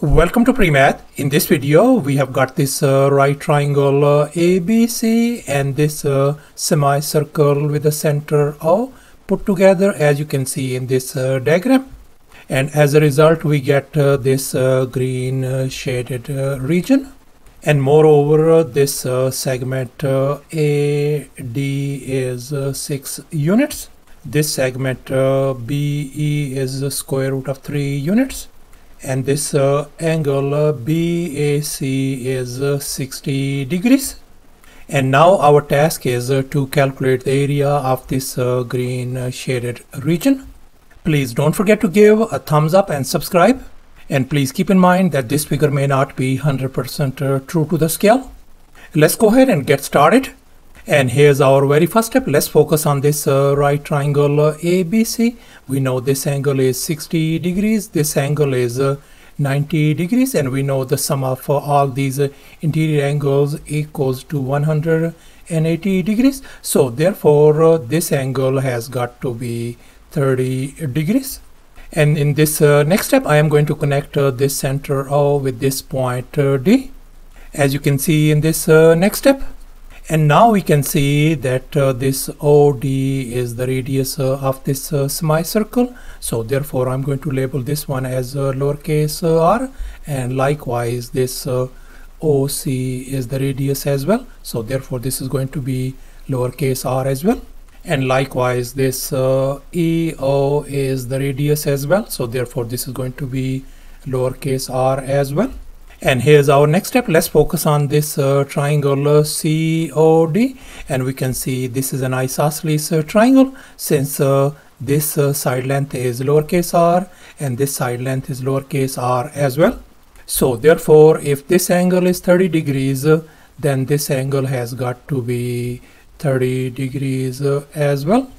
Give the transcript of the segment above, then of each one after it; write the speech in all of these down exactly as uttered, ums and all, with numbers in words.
Welcome to PreMath. In this video we have got this uh, right triangle uh, A B C and this uh, semicircle with the center O put together, as you can see in this uh, diagram, and as a result we get uh, this uh, green uh, shaded uh, region, and moreover uh, this uh, segment uh, A D is uh, six units, this segment uh, B E is the square root of three units, and this uh, angle uh, B A C is uh, sixty degrees. And now our task is uh, to calculate the area of this uh, green uh, shaded region. Please don't forget to give a thumbs up and subscribe, and please keep in mind that this figure may not be one hundred percent uh, true to the scale. Let's go ahead and get started, and here's our very first step. Let's focus on this uh, right triangle uh, A B C. We know this angle is sixty degrees, this angle is uh, ninety degrees, and we know the sum of uh, all these uh, interior angles equals to one hundred eighty degrees. So therefore uh, this angle has got to be thirty degrees. And in this uh, next step I am going to connect uh, this center O with this point uh, D, as you can see in this uh, next step. And now we can see that uh, this O D is the radius uh, of this uh, semicircle. So therefore I'm going to label this one as uh, lowercase uh, r, and likewise this uh, O C is the radius as well. So therefore this is going to be lowercase r as well. And likewise this uh, E O is the radius as well. So therefore this is going to be lowercase r as well. And here's our next step. Let's focus on this uh, triangle uh, C O D, and we can see this is an isosceles uh, triangle, since uh, this uh, side length is lowercase r and this side length is lowercase r as well. So therefore if this angle is thirty degrees, uh, then this angle has got to be thirty degrees uh, as well.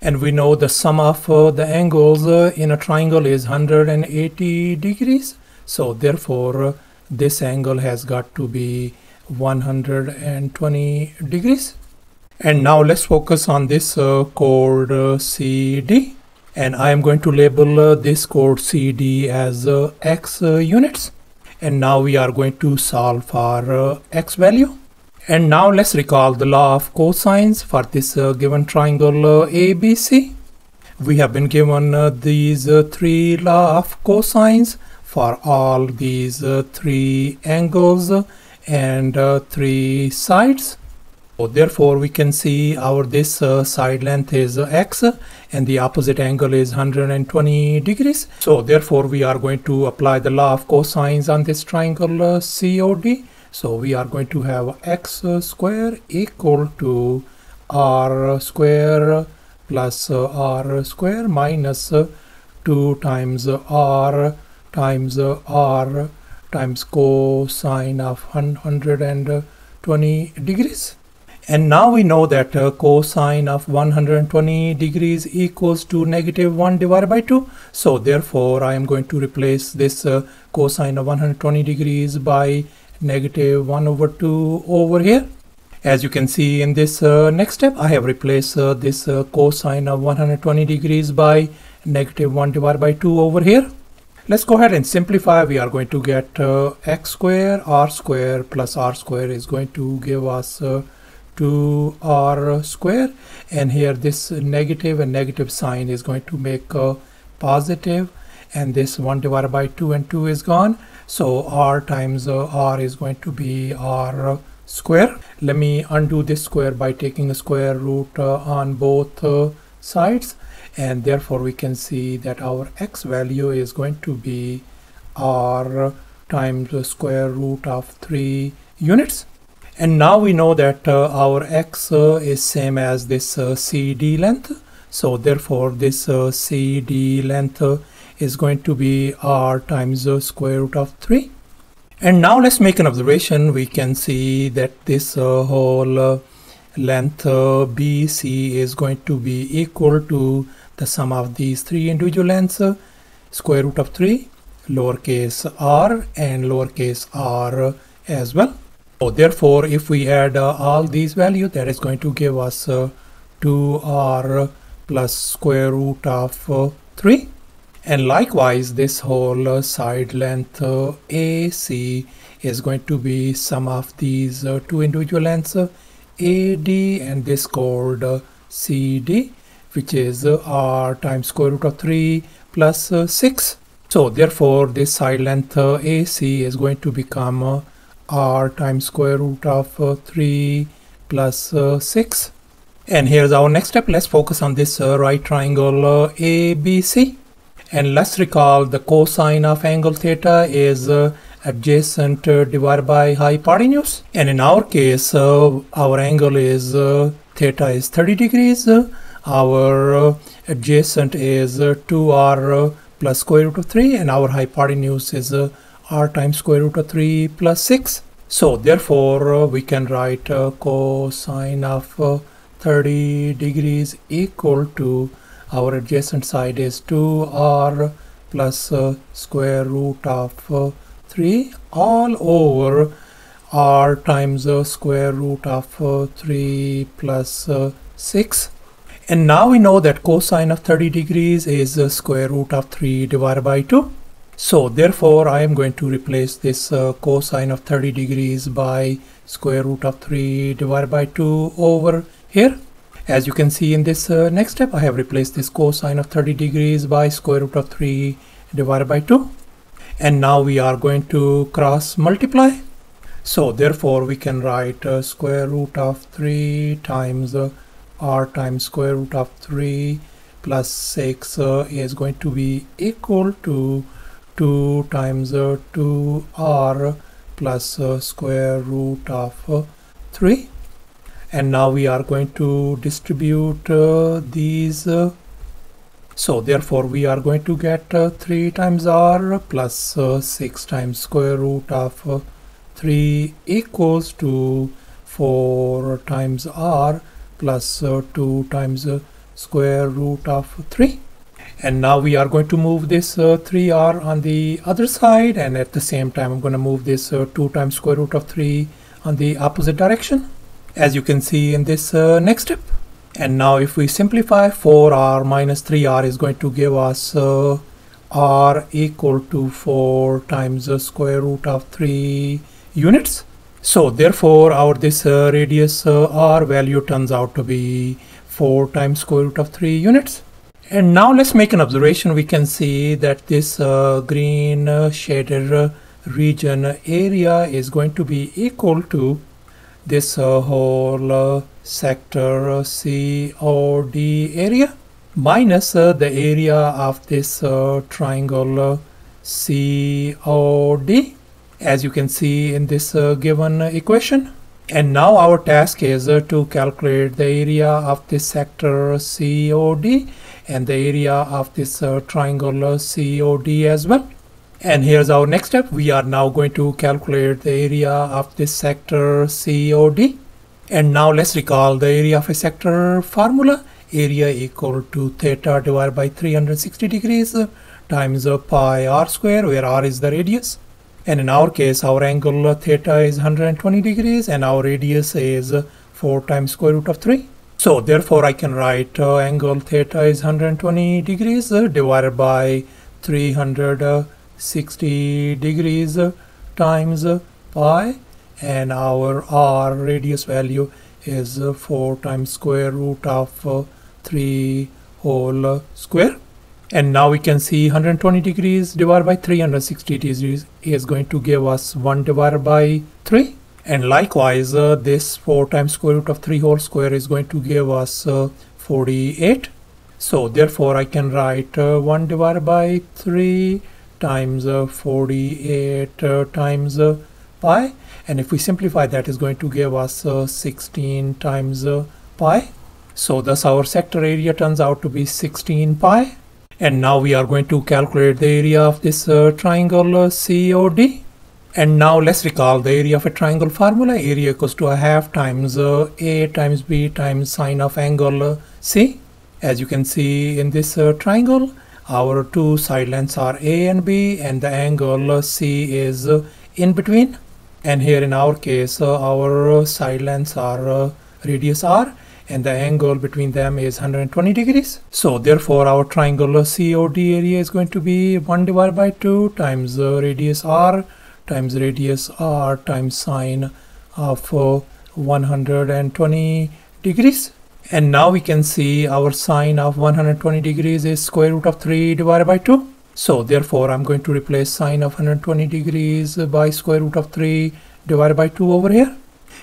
And we know the sum of uh, the angles uh, in a triangle is one hundred eighty degrees. So therefore uh, this angle has got to be one hundred twenty degrees. And now let's focus on this uh, chord uh, C D, and I am going to label uh, this chord C D as uh, x uh, units. And now we are going to solve for uh, x value. And now let's recall the law of cosines for this uh, given triangle uh, A B C. We have been given uh, these uh, three law of cosines for all these uh, three angles and uh, three sides. So therefore we can see our this uh, side length is uh, x and the opposite angle is one hundred twenty degrees. So therefore we are going to apply the law of cosines on this triangle uh, C O D. So we are going to have x uh, square equal to r square plus uh, r square minus uh, two times uh, r times uh, r times cosine of one hundred twenty degrees. And now we know that uh, cosine of one hundred twenty degrees equals to negative one divided by two. So therefore I am going to replace this uh, cosine of one hundred twenty degrees by negative one over two over here. As you can see in this uh, next step, I have replaced uh, this uh, cosine of one hundred twenty degrees by negative one divided by two over here. Let's go ahead and simplify. We are going to get uh, x square, r square plus r square is going to give us uh, two r square, and here this negative and negative sign is going to make uh, positive, and this one divided by two and two is gone. So r times uh, r is going to be r square. Let me undo this square by taking a square root uh, on both uh, sides. And therefore we can see that our x value is going to be r times the square root of three units. And now we know that uh, our x uh, is same as this uh, C D length. So therefore this uh, C D length uh, is going to be r times the square root of three. And now let's make an observation. We can see that this uh, whole uh, length uh, B C is going to be equal to the sum of these three individual lengths, uh, square root of three, lowercase r and lowercase r uh, as well. So therefore if we add uh, all these values, that is going to give us uh, two r plus square root of uh, three. And likewise, this whole uh, side length uh, A C is going to be sum of these uh, two individual lengths uh, A D and this called uh, C D, which is uh, R times square root of three plus uh, six. So therefore this side length uh, A C is going to become uh, R times square root of uh, three plus uh, six. And here's our next step. Let's focus on this uh, right triangle uh, A B C. And let's recall the cosine of angle theta is uh, adjacent uh, divided by hypotenuse. And in our case, uh, our angle is uh, theta is thirty degrees. Uh, our uh, adjacent is uh, two R uh, plus square root of three, and our hypotenuse is uh, R times square root of three plus six. So therefore, uh, we can write uh, cosine of uh, thirty degrees equal to our adjacent side is two R plus uh, square root of uh, three all over R times uh, square root of uh, three plus uh, six. And now we know that cosine of thirty degrees is uh, square root of three divided by two. So therefore I am going to replace this uh, cosine of thirty degrees by square root of three divided by two over here. As you can see in this uh, next step, I have replaced this cosine of thirty degrees by square root of three divided by two. And now we are going to cross multiply. So therefore we can write uh, square root of three times uh, R times square root of three plus six uh, is going to be equal to two times uh, two R plus uh, square root of uh, three. And now we are going to distribute uh, these. Uh, so therefore we are going to get uh, three times R plus uh, six times square root of uh, three equals to four times R plus uh, two times uh, square root of three. And now we are going to move this uh, three R on the other side, and at the same time I'm going to move this uh, two times square root of three on the opposite direction, as you can see in this uh, next step. And now if we simplify, four R minus three R is going to give us uh, R equal to four times the square root of three units. So therefore our this uh, radius uh, R value turns out to be four times square root of three units. And now let's make an observation. We can see that this uh, green uh, shaded uh, region area is going to be equal to this uh, whole uh, sector uh, C O D area minus uh, the area of this uh, triangle uh, C O D, as you can see in this uh, given equation. And now our task is uh, to calculate the area of this sector C O D and the area of this uh, triangle uh, C O D as well. And here's our next step. We are now going to calculate the area of this sector C O D. And now let's recall the area of a sector formula. Area equal to theta divided by three hundred sixty degrees uh, times uh, pi r square, where r is the radius. And in our case, our angle uh, theta is one hundred twenty degrees and our radius is uh, four times square root of three. So therefore I can write uh, angle theta is one hundred twenty degrees uh, divided by three hundred uh, sixty degrees uh, times uh, pi, and our r radius value is uh, four times square root of uh, three whole uh, square. And now we can see one hundred twenty degrees divided by three hundred sixty degrees is going to give us one divided by three. And likewise uh, this four times square root of three whole square is going to give us uh, forty-eight. So therefore I can write uh, one divided by three times uh, forty-eight uh, times uh, pi, and if we simplify, that is going to give us uh, sixteen times uh, pi. So thus our sector area turns out to be sixteen pi. And now we are going to calculate the area of this uh, triangle uh, C O D. And now let's recall the area of a triangle formula. Area equals to a half times uh, A times B times sine of angle uh, C. As you can see in this uh, triangle, our two side lengths are A and B, and the angle C is uh, in between. And here in our case, uh, our side lengths are uh, radius R, and the angle between them is one hundred twenty degrees. So therefore our triangular C O D area is going to be one divided by two times uh, radius r times radius r times sine of uh, one hundred twenty degrees. And now we can see our sine of one hundred twenty degrees is square root of three divided by two. So therefore I'm going to replace sine of one hundred twenty degrees by square root of three divided by two over here.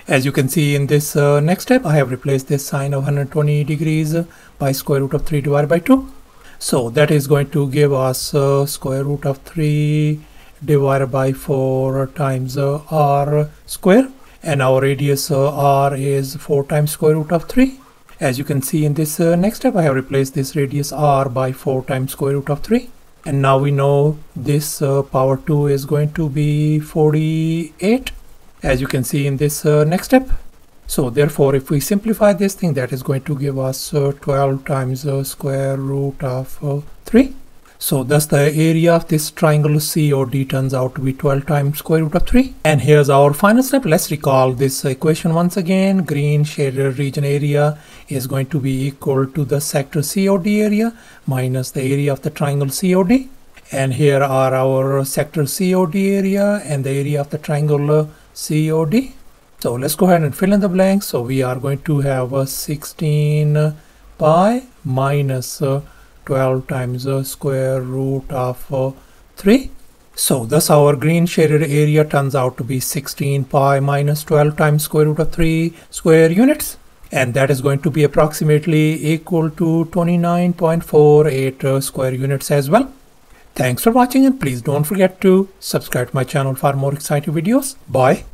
As you can see in this uh, next step, I have replaced this sine of one hundred twenty degrees by square root of three divided by two. So that is going to give us uh, square root of three divided by four times uh, r square, and our radius uh, r is four times square root of three. As you can see in this uh, next step, I have replaced this radius r by four times square root of three. And now we know this uh, power two is going to be forty-eight, as you can see in this uh, next step. So therefore if we simplify this thing, that is going to give us uh, twelve times uh, square root of uh, three. So thus the area of this triangle C O D turns out to be twelve times square root of three. And here's our final step. Let's recall this equation once again. Green shaded region area is going to be equal to the sector C O D area minus the area of the triangle C O D. And here are our sector C O D area and the area of the triangle C O D. So let's go ahead and fill in the blanks. So we are going to have a sixteen pi minus uh, twelve times the square root of uh, three. So thus our green shaded area turns out to be sixteen pi minus twelve times square root of three square units, and that is going to be approximately equal to twenty-nine point four eight uh, square units as well. Thanks for watching, and please don't forget to subscribe to my channel for more exciting videos. Bye.